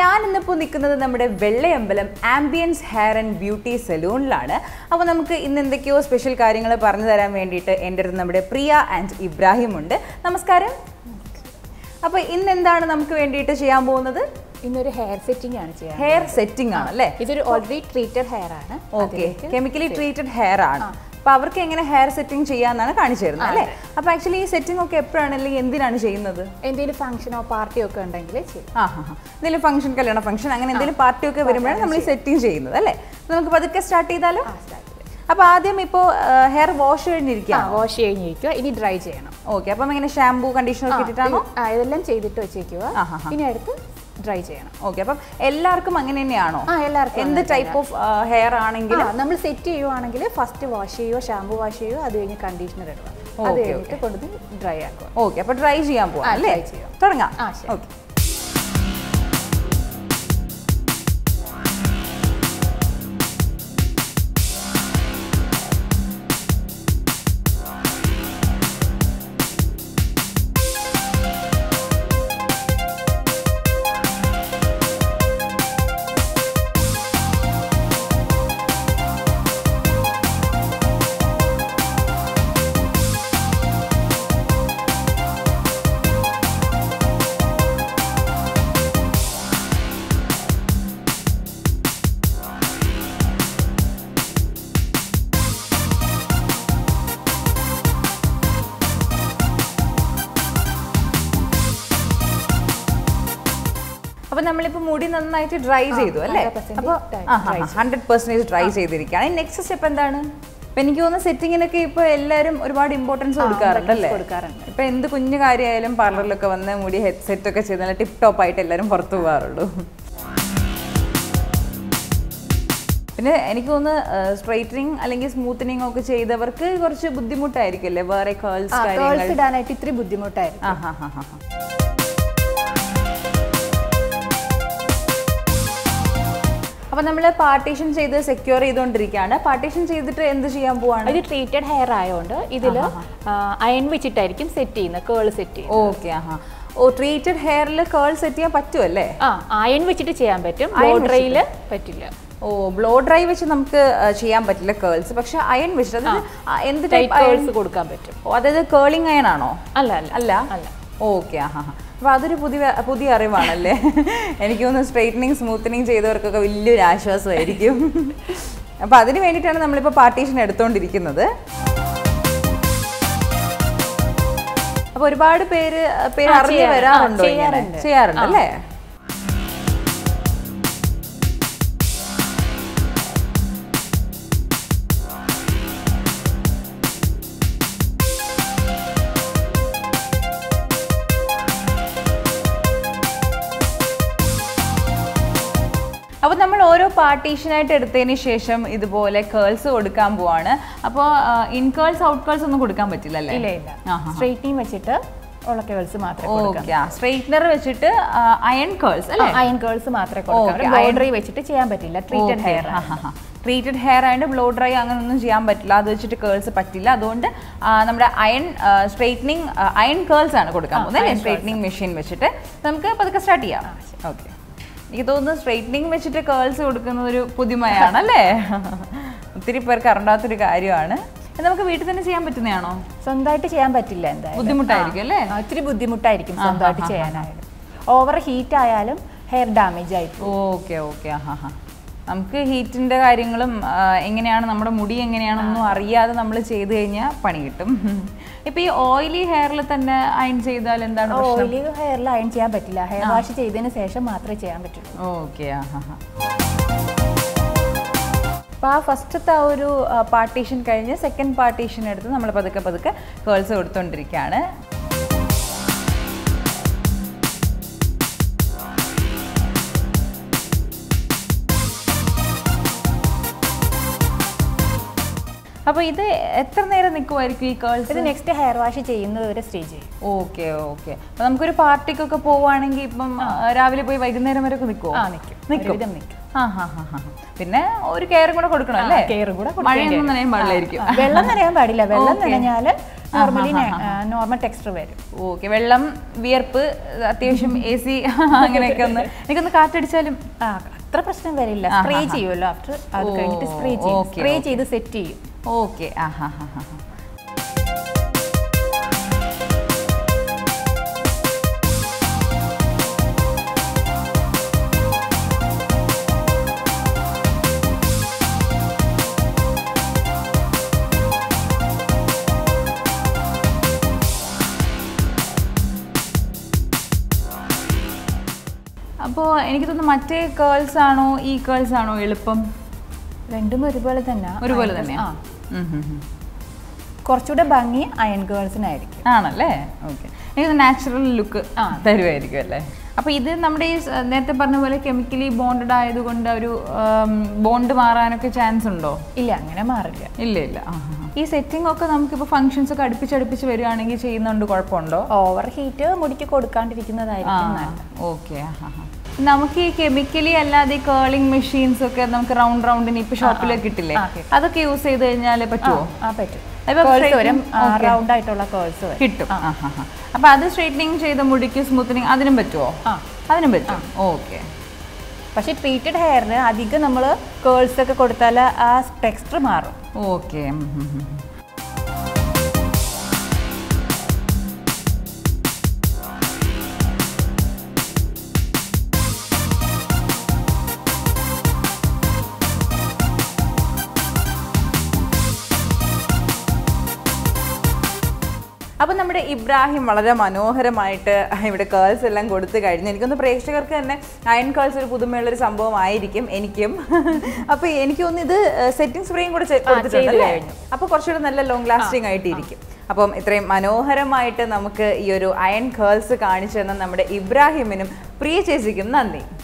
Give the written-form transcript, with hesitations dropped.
Ambience Hair and Beauty Saloon. So, we have a special Priya and Ibrahim. Namaskaram. So, what are we doing? This is hair setting. Hair setting? This is already treated hair. Okay, chemically treated hair. Power can hair setting actually setting okay function or party function party setting start hair wash wash dry okay shampoo conditioner dry cheyana. Okay, appo ellarkum angane ennaano end type of hair aanengil nammal set cheyyuvaanengil first wash cheyo shampoo wash cheyo adu kenne conditioner edva adu ennitte kondu dry aakku. Okay, appo dry cheyan poa alle thodanga. Okay. We have to dry 100% dry. Next step is the setting. Importance of the straightening and smoothing is a little bit curls. Curls partition secure partition treated hair iron which set curl set. Okay. Treated hair curl set iron which blow dry. Oh, blow dry which curls. But iron which type curls is curling iron. Okay. That's a good idea. Straightening, smoothing, and very rashes. So, we have to partition. Partition at Shesham, Idbole, curls, Odkam Buana. Upon in curls, out curls on the Kudkam Matilla. Straightening Vachita or curls Matra. Straightener Vachita, iron curls. Iron curls Matra. Ironry Vachita, Chiambatilla, treated hair. Treated hair and blow dry Anganjiambatilla, the Chit curls Patilla, don't number iron straightening, iron curls and Kudkam. Then straightening machine Vachita. Some Kapakastatia. Okay. This is the straightening curls. This is the First partition second partition curls. So, this is curls? The next hair wash stage. Okay, okay. So, we have party and we have to normally normal texture varu. Okay, vellam vierpu athiyasham AC anganekku undu nikonnu kaat adichaalum athra prashnam varilla spray cheyyullo after adu kanittu spray cheyidu set cheyyum. Okay, so, do you have any curls or e-curls? I have iron curls. Okay. Natural look. This is chemically bonded. No. This setting we have functions of overheat okay. We have chemically the curling machines round round in the shop. That's use round curls. Hit. Straightening smoothing. Okay. But if treated hair, we have curls and texture. Okay. Now, Ibrahim is very curls. I am going to the iron curls. I am going to iron curls.